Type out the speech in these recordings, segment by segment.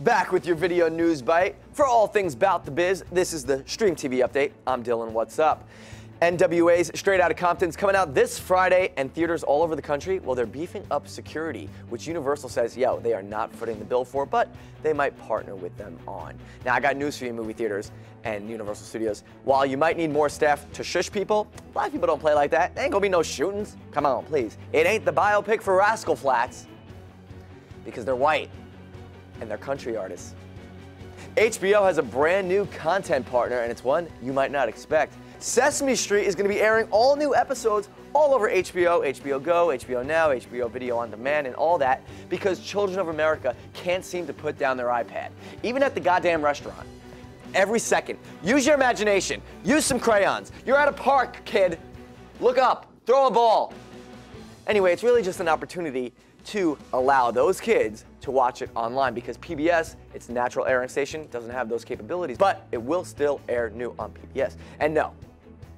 Back with your video news bite. For all things about the biz, this is the Stream TV Update. I'm Dylan, what's up? NWA's Straight Outta Compton's coming out this Friday, and theaters all over the country, well, they're beefing up security, which Universal says, yo, they are not footing the bill for, but they might partner with them on. Now, I got news for you, movie theaters and Universal Studios. While you might need more staff to shush people, black people don't play like that. There ain't gonna be no shootings. Come on, please. It ain't the biopic for Rascal Flatts because they're white. And they're country artists. HBO has a brand new content partner, and it's one you might not expect. Sesame Street is going to be airing all new episodes all over HBO, HBO Go, HBO Now, HBO Video On Demand, and all that because children of America can't seem to put down their iPad, even at the goddamn restaurant. Every second, use your imagination, use some crayons. You're at a park, kid. Look up, throw a ball. Anyway, it's really just an opportunity to allow those kids to watch it online because PBS, its natural airing station, doesn't have those capabilities, but it will still air new on PBS. And no,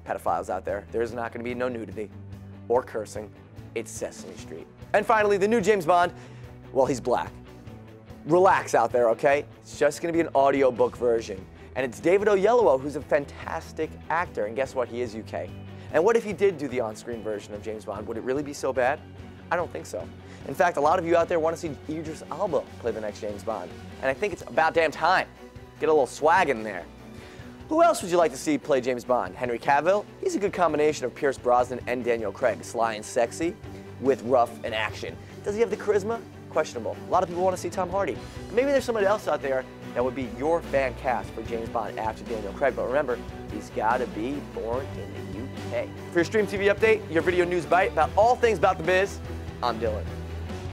pedophiles out there, there's not gonna be no nudity or cursing. It's Sesame Street. And finally, the new James Bond, well, he's black. Relax out there, okay? It's just gonna be an audiobook version. And it's David Oyelowo, who's a fantastic actor, and guess what, he is UK. And what if he did do the on-screen version of James Bond? Would it really be so bad? I don't think so. In fact, a lot of you out there want to see Idris Elba play the next James Bond. And I think it's about damn time. Get a little swag in there. Who else would you like to see play James Bond? Henry Cavill? He's a good combination of Pierce Brosnan and Daniel Craig. Sly and sexy with rough and action. Does he have the charisma? Questionable. A lot of people want to see Tom Hardy. But maybe there's somebody else out there that would be your fan cast for James Bond after Daniel Craig. But remember, he's got to be born in the UK. For your Stream TV Update, your video news bite about all things about the biz, I'm Dylan.